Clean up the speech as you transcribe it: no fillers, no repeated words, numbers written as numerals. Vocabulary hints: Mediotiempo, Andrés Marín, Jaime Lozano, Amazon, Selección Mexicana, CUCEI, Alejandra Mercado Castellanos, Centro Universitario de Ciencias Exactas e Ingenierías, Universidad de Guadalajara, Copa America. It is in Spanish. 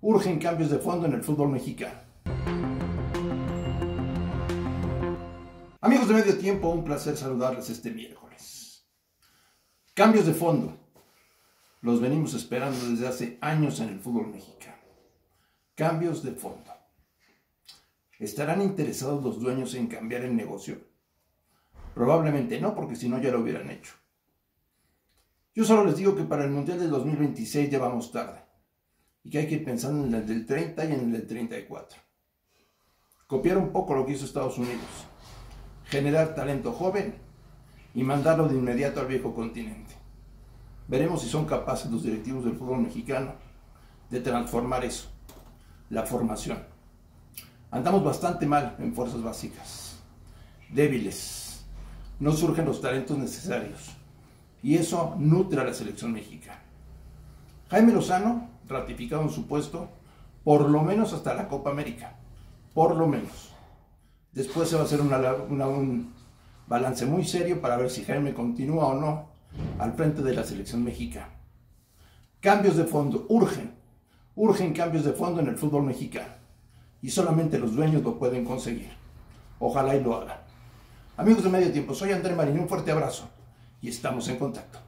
Urgen cambios de fondo en el fútbol mexicano. Amigos de Medio Tiempo, un placer saludarles este miércoles. Cambios de fondo. Los venimos esperando desde hace años en el fútbol mexicano. Cambios de fondo. ¿Estarán interesados los dueños en cambiar el negocio? Probablemente no, porque si no ya lo hubieran hecho. Yo solo les digo que para el Mundial del 2026 ya vamos tarde. Y que hay que ir pensando en el del 30 y en el del 34. Copiar un poco lo que hizo Estados Unidos. Generar talento joven y mandarlo de inmediato al viejo continente. Veremos si son capaces los directivos del fútbol mexicano de transformar eso, la formación. Andamos bastante mal en fuerzas básicas, débiles, no surgen los talentos necesarios y eso nutre a la selección mexicana. Jaime Lozano, ratificado en su puesto, por lo menos hasta la Copa América, por lo menos. Después se va a hacer un balance muy serio para ver si Jaime continúa o no al frente de la selección mexicana. Cambios de fondo, urgen cambios de fondo en el fútbol mexicano. Y solamente los dueños lo pueden conseguir. Ojalá y lo hagan. Amigos de Medio Tiempo, soy Andrés Marín, un fuerte abrazo y estamos en contacto.